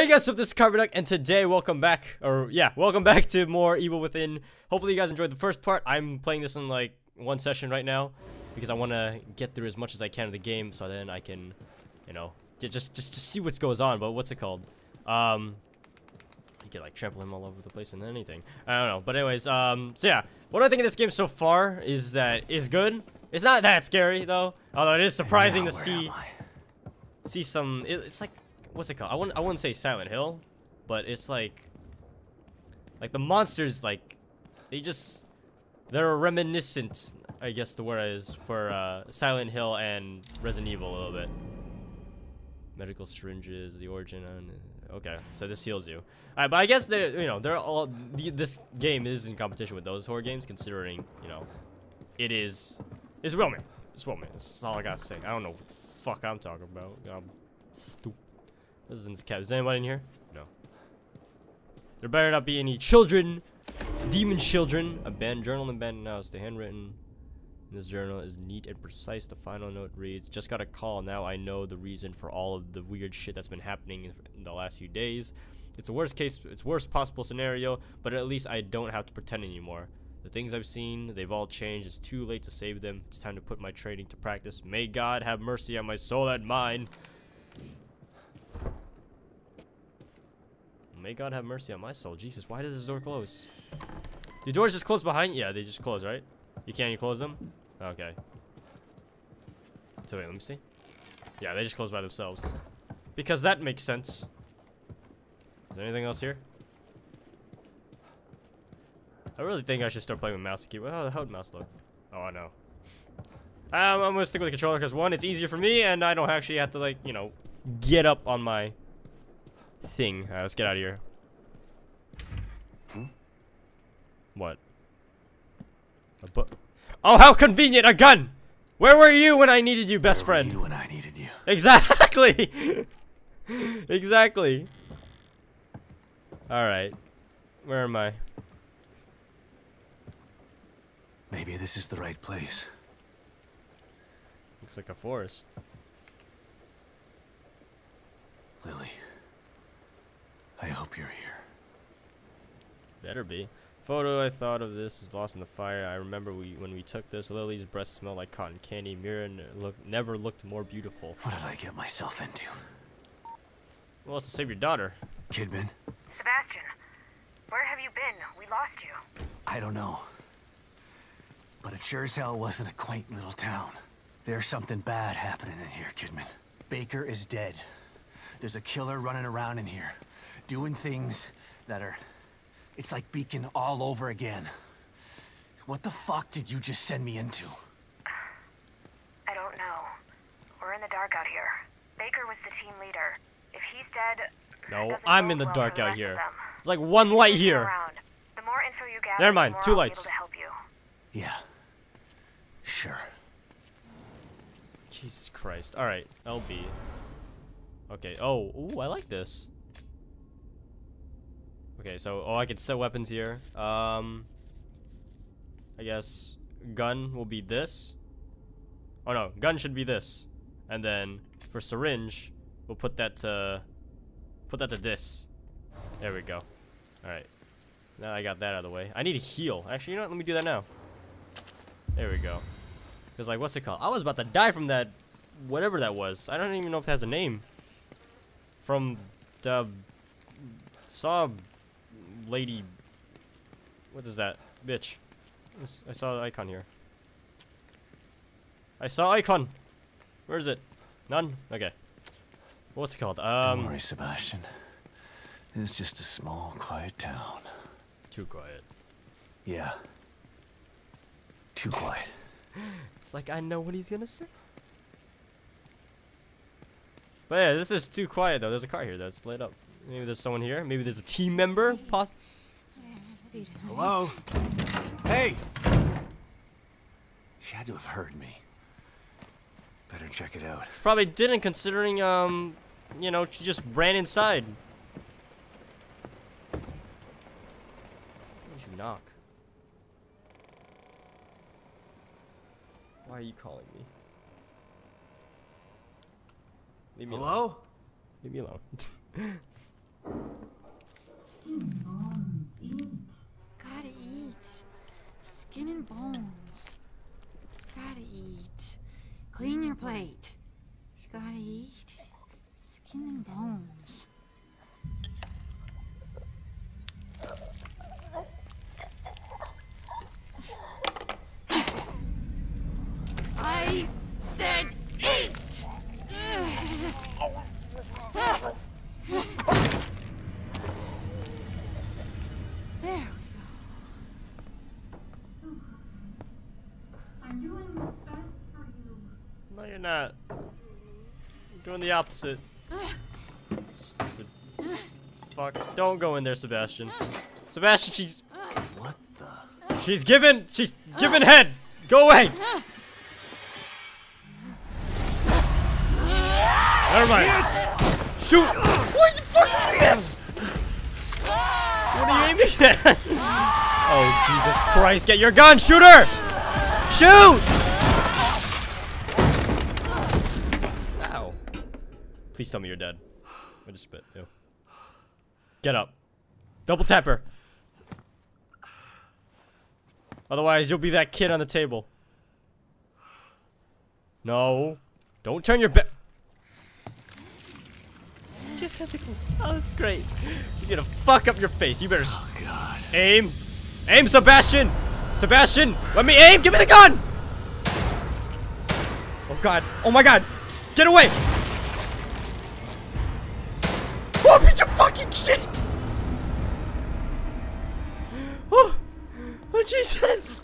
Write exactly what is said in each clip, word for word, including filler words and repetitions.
Hey guys, so this is Carbon Duck, and today welcome back, or yeah, welcome back to more Evil Within. Hopefully you guys enjoyed the first part. I'm playing this in like one session right now, because I want to get through as much as I can of the game, so then I can, you know, get, just, just, just see what goes on, but what's it called? Um... You could like trample him all over the place and anything. I don't know, but anyways, um, so yeah. What I think of this game so far is that it's good. It's not that scary though, although it is surprising now, to see see some. It, it's like, what's it called? I wouldn't I wouldn't say Silent Hill, but it's like like the monsters, like they just they're reminiscent, I guess the word is for uh, Silent Hill and Resident Evil a little bit. Medical syringes, the origin on. Okay, so this heals you. Alright, but I guess they're, you know, they're all, the, this game is in competition with those horror games, considering, you know, it is, it's Roman. It's Roman. That's all I gotta say. I don't know what the fuck I'm talking about. I'm stupid. This is in this cab. Is anybody in here? No. There better not be any children, demon children. Abandoned journal and abandoned house. The handwritten in this journal is neat and precise. The final note reads, just got a call. Now I know the reason for all of the weird shit that's been happening in the last few days. It's a worst case, it's worst possible scenario, but at least I don't have to pretend anymore. The things I've seen, they've all changed. It's too late to save them. It's time to put my training to practice. May God have mercy on my soul and mine. May God have mercy on my soul. Jesus, why did this door close? The doors just close behind you? Yeah, they just close, right? You can't even close them? Okay. So wait, let me see. Yeah, they just close by themselves. Because that makes sense. Is there anything else here? I really think I should start playing with mouse and keyboard. How would mouse look? Oh, I know. Um, I'm gonna stick with the controller because one, it's easier for me and I don't actually have to, like, you know, get up on my thing. Alright, let's get out of here. Hmm? What? A book. Oh, how convenient! A gun! Where were you when I needed you, best Where were friend? You when I needed you. Exactly! Exactly. Alright. Where am I? Maybe this is the right place. Looks like a forest. Lily. I hope you're here. Better be. Photo I thought of this was lost in the fire. I remember we when we took this, Lily's breath smelled like cotton candy. Mira look, never looked more beautiful. What did I get myself into? Well, it's to save your daughter. Kidman. Sebastian, where have you been? We lost you. I don't know. But it sure as hell wasn't a quaint little town. There's something bad happening in here, Kidman. Baker is dead. There's a killer running around in here, doing things that are... It's like Beacon all over again. What the fuck did you just send me into? I don't know. We're in the dark out here. Baker was the team leader. If he's dead... No, I'm in the dark out here. It's like one light here. The more info you gather, never mind, two lights. To help you. Yeah. Sure. Jesus Christ. Alright, L B. Okay, oh, ooh, I like this. Okay, so, oh, I can set weapons here. Um, I guess gun will be this. Oh, no, gun should be this. And then for syringe, we'll put that to, put that to this. There we go. All right. Now I got that out of the way. I need to heal. Actually, you know what? Let me do that now. There we go. Because, like, what's it called? I was about to die from that, whatever that was. I don't even know if it has a name. From the sub... Lady, what is that? Bitch. I saw the icon here. I saw icon. Where is it? None? Okay. What's it called? Um, Don't worry, Sebastian. It's just a small, quiet town. Too quiet. Yeah. Too quiet. It's like I know what he's gonna say. But yeah, this is too quiet though. There's a car here that's lit up. Maybe there's someone here. Maybe there's a team member. Pos Hello? Hey! She had to have heard me. Better check it out. She probably didn't, considering, um, you know, she just ran inside. Why did you knock? Why are you calling me? Leave me alone. Hello? Leave me alone. not. I'm doing the opposite. Stupid. Fuck. Don't go in there, Sebastian. Sebastian, she's... What the... She's giving... She's giving head! Go away! Never mind. Shoot! What the fuck is this? What are you aiming at? Oh, Jesus Christ. Get your gun! Shoot her! Shoot! Ow. Please tell me you're dead. I just spit. Ew. Get up. Double tap her. Otherwise, you'll be that kid on the table. No. Don't turn your back. Just have to close. Oh, that's great. He's gonna fuck up your face. You better s oh, God. Aim. Aim, Sebastian! Sebastian! Let me aim! Give me the gun! Oh, God. Oh, my God. Get away! Oh, bitch, you fucking shit! Oh. Oh, Jesus!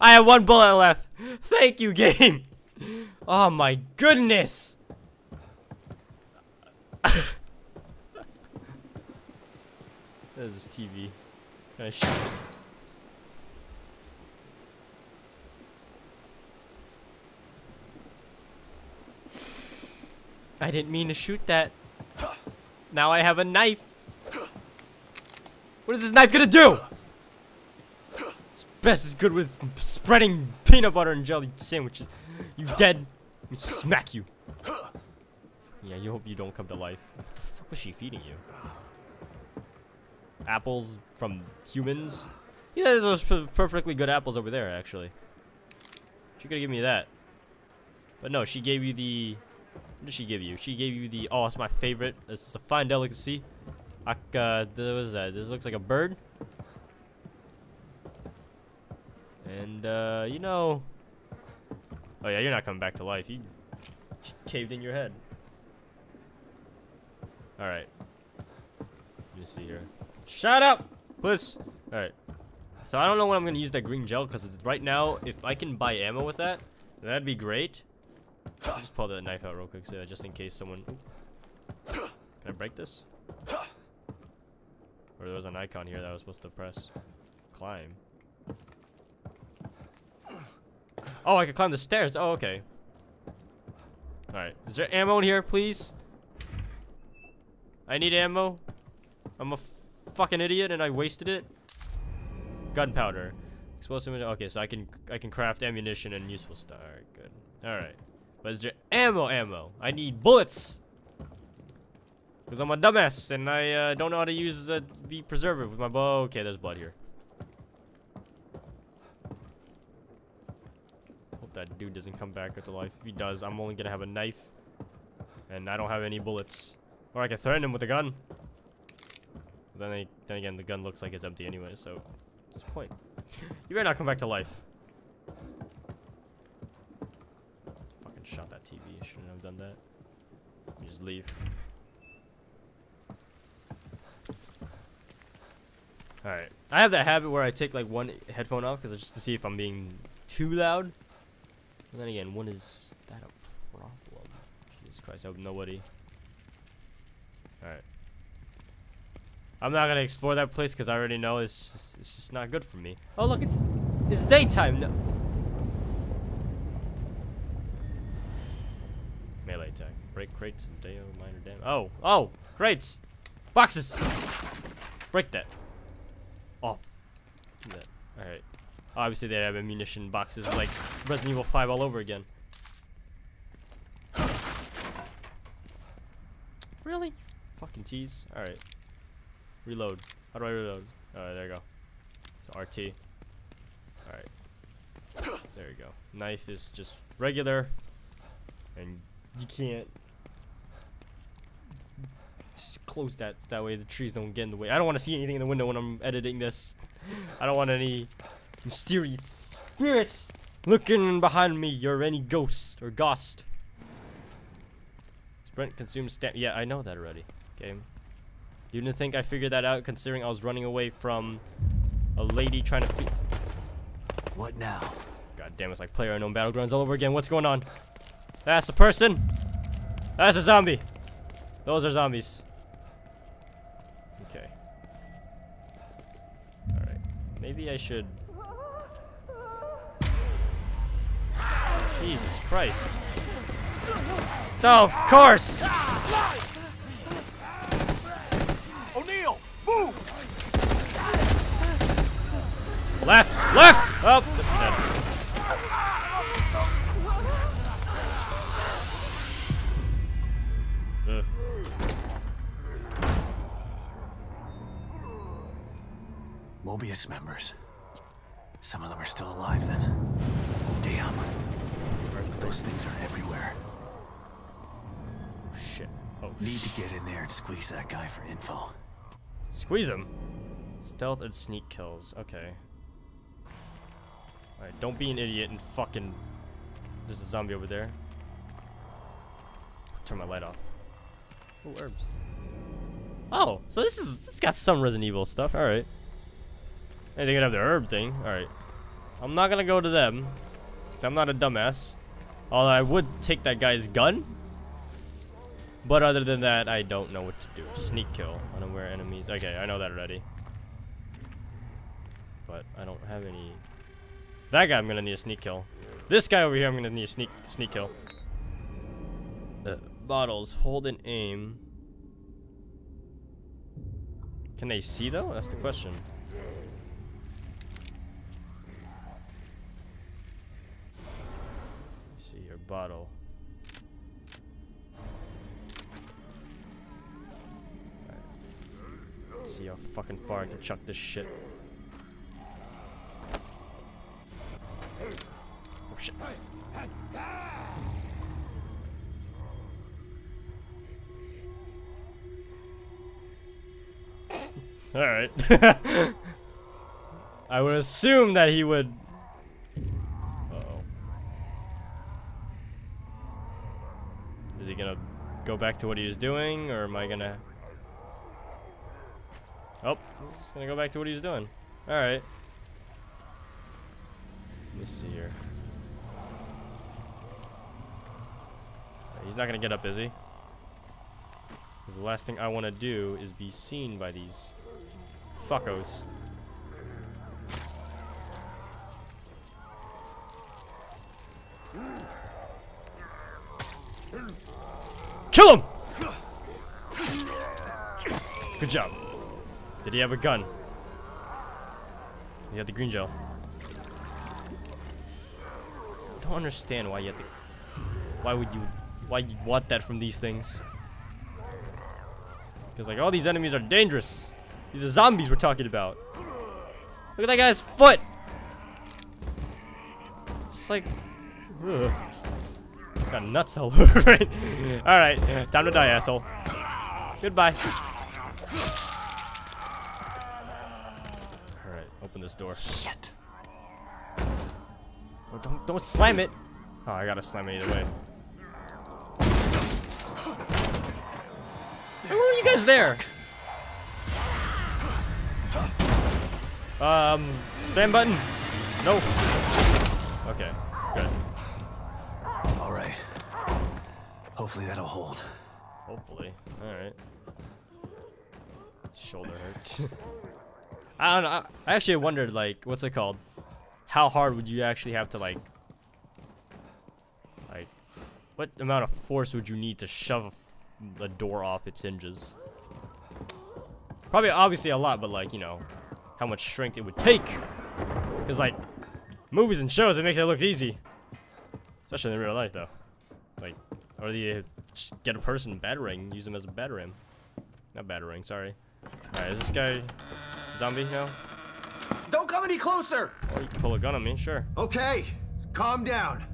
I have one bullet left. Thank you, game. Oh, my goodness. There's this T V. Can I shoot? I didn't mean to shoot that. Now I have a knife. What is this knife gonna do? It's best is good with spreading peanut butter and jelly sandwiches. You dead? Let me smack you. Yeah, you hope you don't come to life. What the fuck was she feeding you? Apples from humans? Yeah, there's those perfectly good apples over there, actually. She could've given me that. But no, she gave you the... What did she give you? She gave you the... Oh, it's my favorite. This is a fine delicacy. I, uh, what is that? This looks like a bird. And, uh, you know... Oh, yeah, you're not coming back to life. You caved in your head. Alright. Let me see here. Shut up! Please! Alright. So I don't know when I'm gonna use that green gel, because right now, if I can buy ammo with that, that'd be great. I'll just pull that knife out real quick, so just in case someone... Can I break this? Or there was an icon here that I was supposed to press. Climb. Oh, I can climb the stairs! Oh, okay. Alright. Is there ammo in here, please? I need ammo. I'm a fucking idiot and I wasted it. Gunpowder. Explosive. Okay, so I can I can craft ammunition and useful stuff. All right, good. All right. But is there ammo ammo? I need bullets. Cuz I'm a dumbass and I uh, don't know how to use the uh, preservative with my bow. Okay, there's blood here. Hope that dude doesn't come back to life. If he does, I'm only going to have a knife and I don't have any bullets. Or I can threaten him with a gun. Then, they, then again, the gun looks like it's empty anyway, so what's the point? You better not come back to life. Fucking shot that T V. I shouldn't have done that. You just leave. Alright. I have that habit where I take like one headphone off because just to see if I'm being too loud. And then again, when is that a problem? Jesus Christ, I hope nobody... Alright. I'm not gonna explore that place because I already know it's just, it's just not good for me. Oh look, it's it's daytime now. Melee attack. Break crates and deal minor damage. Oh, oh, crates, boxes. Break that. Oh, do that. All right. Obviously they have ammunition boxes like Resident Evil five all over again. Really? Fucking tease. All right. Reload. How do I reload? Alright, there you go. So R T. Alright. There you go. Knife is just regular. And you can't... Just close that. That way the trees don't get in the way. I don't want to see anything in the window when I'm editing this. I don't want any mysterious spirits looking behind me or any ghosts or ghost. Sprint consumes stamina. Yeah, I know that already. Game. You didn't think I figured that out considering I was running away from a lady trying to feed. What now? God damn, it's like Player Unknown Battlegrounds all over again. What's going on? That's a person. That's a zombie. Those are zombies. Okay. Alright. Maybe I should... Jesus Christ. Oh, of course! O'Neill, move! Left! Left! Up! Oh, Mobius members. Some of them are still alive then. Damn. Those things are everywhere. Shit. Oh, need to get in there and squeeze that guy for info. Squeeze him? Stealth and sneak kills. Okay. Alright, don't be an idiot and fucking... There's a zombie over there. Turn my light off. Oh, herbs. Oh, so this is... This got some Resident Evil stuff. Alright. Hey, they're gonna have the herb thing. Alright. I'm not gonna go to them. Because I'm not a dumbass. Although I would take that guy's gun. But other than that, I don't know what to do. Sneak kill. Unaware enemies. Okay, I know that already. But I don't have any... That guy I'm gonna need a sneak kill. This guy over here I'm gonna need a sneak, sneak kill. Uh, bottles. Hold and aim. Can they see though? That's the question. See your bottle. Right. Let's see how fucking far I can chuck this shit. Oh shit. Alright. I would assume that he would. Is he gonna go back to what he was doing, or am I gonna... Oh, he's gonna go back to what he was doing. Alright. Let me see here. He's not gonna get up, is he? Because the last thing I want to do is be seen by these fuckos. Kill him! Good job. Did he have a gun? He had the green gel. I don't understand why you have to. Why would you? Why you want that from these things? Because like all these enemies are dangerous. These are zombies we're talking about. Look at that guy's foot. It's like. Ugh. Got nuts all over it. Alright, time to die, asshole. Goodbye. Alright, open this door. Shit. Oh, don't, don't slam it. Oh, I gotta slam it either way. Where were you guys there? Um, spam button? No. Okay, good. Hopefully that'll hold. Hopefully. Alright. Shoulder hurts. I don't know. I actually wondered, like, what's it called? How hard would you actually have to, like... Like, what amount of force would you need to shove a, a door off its hinges? Probably, obviously, a lot, but, like, you know, how much strength it would take. Because, like, movies and shows, it makes it look easy. Especially in real life, though. Like... Or you just get a person batarang, use them as a batarang. Not batarang, sorry. Alright, is this guy zombie now? Don't come any closer! Or you can pull a gun on me, sure. Okay, calm down.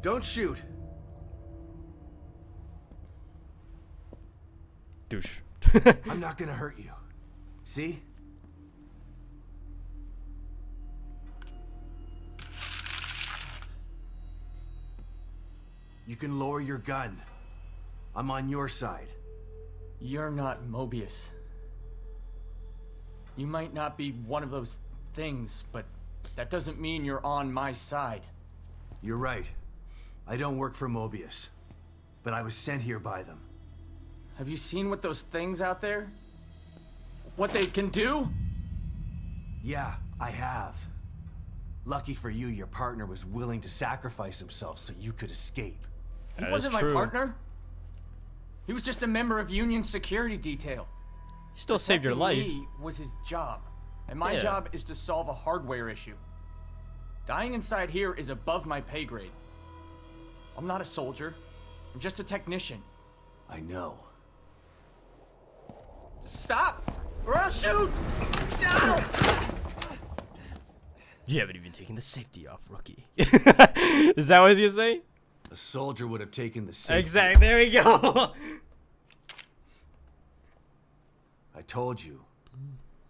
Don't shoot. Douche. I'm not gonna hurt you. See? You can lower your gun. I'm on your side. You're not Mobius. You might not be one of those things, but That doesn't mean you're on my side. You're right. I don't work for Mobius, but I was sent here by them. Have you seen what those things out there? What they can do? Yeah, I have. Lucky for you, your partner was willing to sacrifice himself so you could escape. He wasn't my partner. He was just a member of Union's security detail. He still saved your life. He was his job, and my yeah. job is to solve a hardware issue. Dying inside here is above my pay grade. I'm not a soldier. I'm just a technician. I know. Stop, or I'll shoot! No! You haven't even taken the safety off, rookie. Is that what you say? A soldier would have taken the safety. Exactly. There we go. I told you,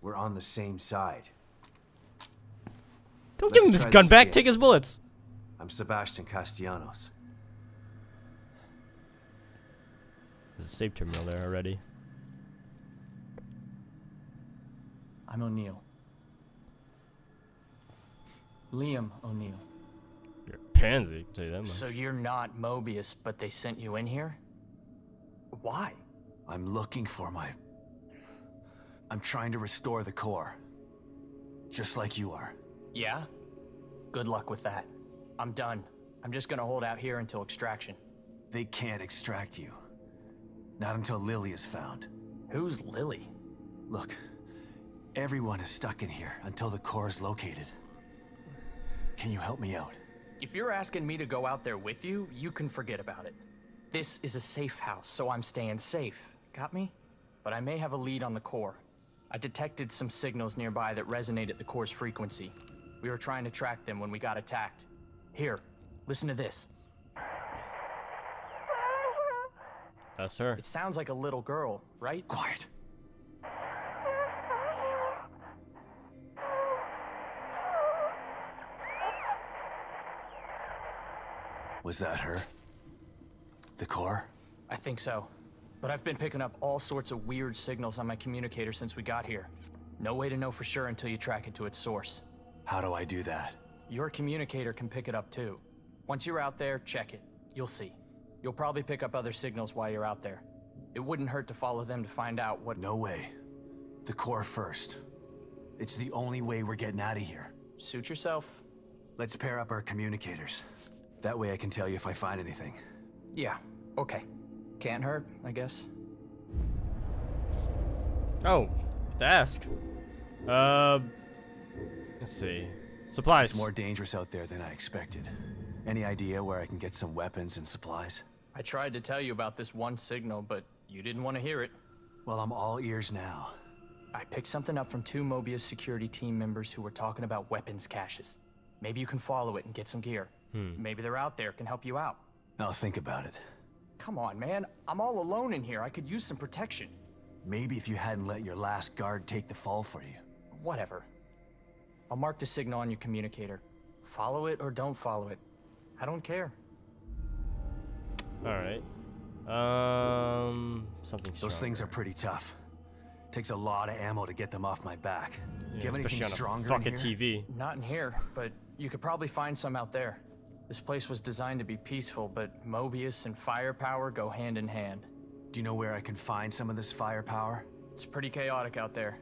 we're on the same side. Don't Let's give him this gun this back. Again. Take his bullets. I'm Sebastian Castellanos. There's a safe terminal there already. I'm O'Neill. Liam O'Neill. You're a pansy, I can tell you that much. So you're not Mobius, but they sent you in here? Why? I'm looking for my... I'm trying to restore the core. Just like you are. Yeah? Good luck with that. I'm done. I'm just gonna hold out here until extraction. They can't extract you. Not until Lily is found. Who's Lily? Look, everyone is stuck in here until the core is located. Can you help me out? If you're asking me to go out there with you, you can forget about it. This is a safe house, so I'm staying safe. Got me? But I may have a lead on the core. I detected some signals nearby that resonate at the core's frequency. We were trying to track them when we got attacked. Here, listen to this. That's her. It sounds like a little girl, right? Quiet. Was that her? The core? I think so. But I've been picking up all sorts of weird signals on my communicator since we got here. No way to know for sure until you track it to its source. How do I do that? Your communicator can pick it up too. Once you're out there, check it. You'll see. You'll probably pick up other signals while you're out there. It wouldn't hurt to follow them to find out what- No way. The core first. It's the only way we're getting out of here. Suit yourself. Let's pair up our communicators. That way I can tell you if I find anything. Yeah, okay. Can't hurt, I guess. Oh, have to ask. Uh, let's see. Supplies. It's more dangerous out there than I expected. Any idea where I can get some weapons and supplies? I tried to tell you about this one signal, but you didn't want to hear it. Well, I'm all ears now. I picked something up from two Mobius security team members who were talking about weapons caches. Maybe you can follow it and get some gear. Hmm. Maybe they're out there, can help you out. I'll think about it. Come on, man. I'm all alone in here. I could use some protection. Maybe if you hadn't let your last guard take the fall for you. Whatever. I'll mark the signal on your communicator. Follow it or don't follow it. I don't care. Alright. Um, something stronger. Those things are pretty tough. Takes a lot of ammo to get them off my back. Yeah, do you have anything stronger on a fucking T V? Not in here, but you could probably find some out there. This place was designed to be peaceful, but Mobius and firepower go hand in hand. Do you know where I can find some of this firepower? It's pretty chaotic out there.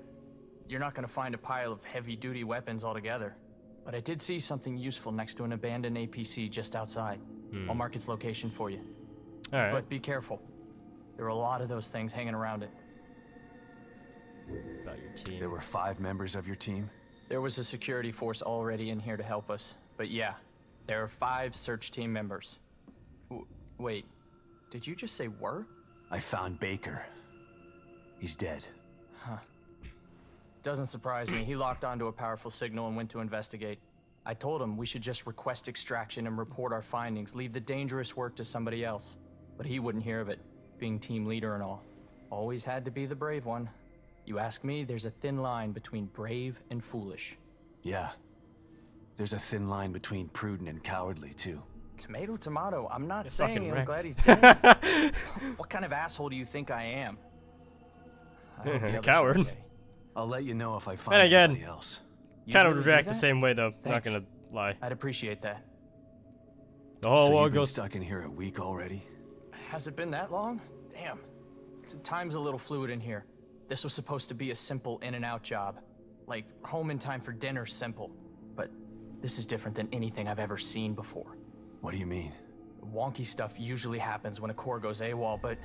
You're not going to find a pile of heavy-duty weapons altogether. But I did see something useful next to an abandoned A P C just outside. Hmm. I'll mark its location for you. All right. But be careful. There are a lot of those things hanging around it. About your team. There were five members of your team? There was a security force already in here to help us, but yeah. There are five search team members. W wait, did you just say were? I found Baker. He's dead. Huh. Doesn't surprise me. He locked onto a powerful signal and went to investigate. I told him we should just request extraction and report our findings, leave the dangerous work to somebody else. But he wouldn't hear of it, being team leader and all. Always had to be the brave one. You ask me, there's a thin line between brave and foolish. Yeah. There's a thin line between prudent and cowardly, too. Tomato, tomato. I'm not You're saying I'm wrecked. Glad he's dead. What kind of asshole do you think I am? I a coward. Okay. I'll let you know if I find anybody else. You kind really of react the same way though. Thanks. Not gonna lie. I'd appreciate that. The whole so world goes stuck in here a week already. Has it been that long? Damn. Time's a little fluid in here. This was supposed to be a simple in and out job, like home in time for dinner simple. But this is different than anything I've ever seen before. What do you mean? Wonky stuff usually happens when a core goes AWOL, but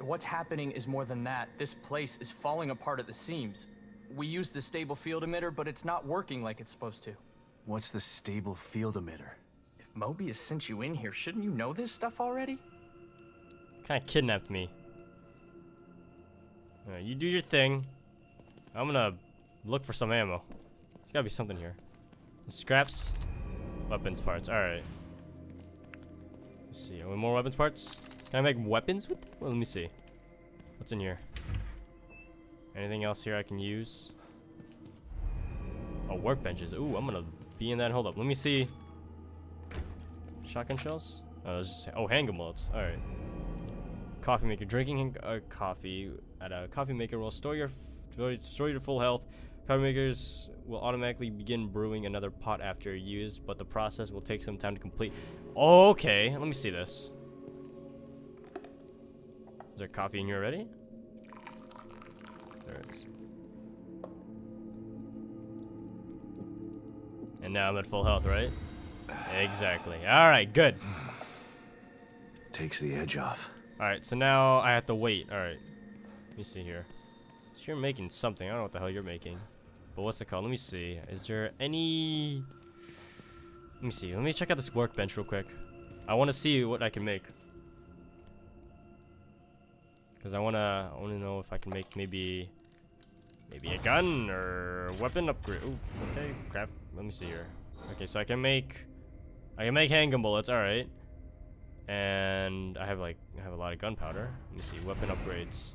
what's happening is more than that. This place is falling apart at the seams. We use the stable field emitter, but it's not working like it's supposed to. What's the stable field emitter? If Mobius sent you in here, shouldn't you know this stuff already? Kind of kidnapped me. Right, you do your thing. I'm gonna look for some ammo. There's gotta be something here. Scraps, weapons parts. All right. Let's see. Any more weapons parts? Can I make weapons with? Well, let me see. What's in here? Anything else here I can use? Oh, workbenches. Ooh, I'm gonna be in that. Hold up. Let me see. Shotgun shells. Oh, just, oh handgun bullets. All right. Coffee maker. Drinking uh, coffee at a coffee maker will store your store your full health. Coffee makers will automatically begin brewing another pot after use, but the process will take some time to complete. Okay, let me see this. Is there coffee in here already? There it is. And now I'm at full health, right? Exactly. All right, good. Takes the edge off. All right, so now I have to wait. All right, let me see here. So you're making something. I don't know what the hell you're making, but what's it called? Let me see. Is there any? Let me see. Let me check out this workbench real quick. I want to see what I can make. Cause I wanna, I wanna know if I can make maybe, maybe a gun or weapon upgrade. Ooh, okay, crap. Let me see here. Okay, so I can make, I can make handgun bullets. All right, and I have like, I have a lot of gunpowder. Let me see, weapon upgrades.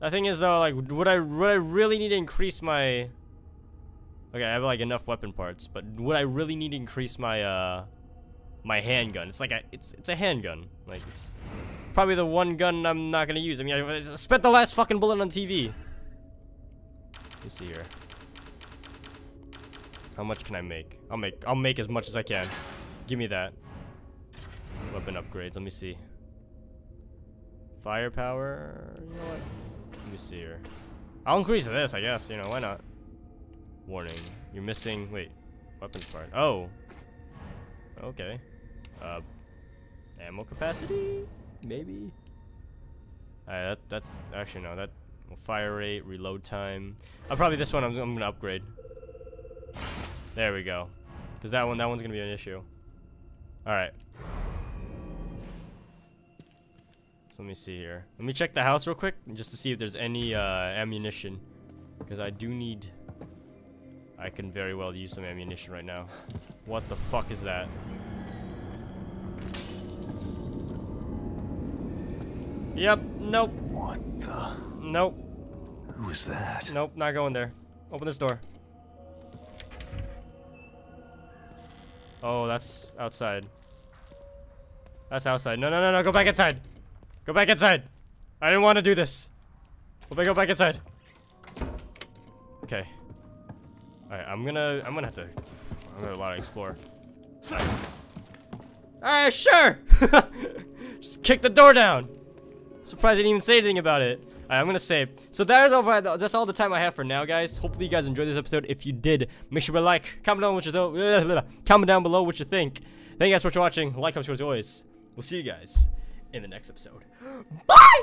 The thing is though, like, would I, would I really need to increase my? Okay, I have like enough weapon parts, but would I really need to increase my, uh, my handgun? It's like a, it's, it's a handgun. Like it's. Probably the one gun I'm not gonna use. I mean, I spent the last fucking bullet on T V. Let me see here. How much can I make? I'll make. I'll make as much as I can. Give me that. Weapon upgrades. Let me see. Firepower. You know what? Let me see here. I'll increase this, I guess. You know, why not? Warning. You're missing. Wait. Weapons part. Oh. Okay. Uh. Ammo capacity. Maybe. Alright, that, that's actually no. That well, fire rate, reload time. I'll probably this one. I'm, I'm gonna upgrade. There we go. Cause that one, that one's gonna be an issue. All right. So let me see here. Let me check the house real quick, just to see if there's any uh, ammunition, cause I do need. I can very well use some ammunition right now. What the fuck is that? Yep, nope. What the? Nope. Who is that? Nope, not going there. Open this door. Oh, that's outside. That's outside. No, no, no, no, go back inside. Go back inside. I didn't want to do this. We'll go back inside. Okay. Alright, I'm gonna, I'm gonna have to, I'm gonna have a lot to explore. Alright, All right, sure. Just kick the door down. Surprised I didn't even say anything about it. Alright, I'm gonna save. So that is all. That's all the time I have for now, guys. Hopefully you guys enjoyed this episode. If you did, make sure to like, comment down what you th comment down below what you think. Thank you guys for watching. Like, subscribe as always. We'll see you guys in the next episode. Bye.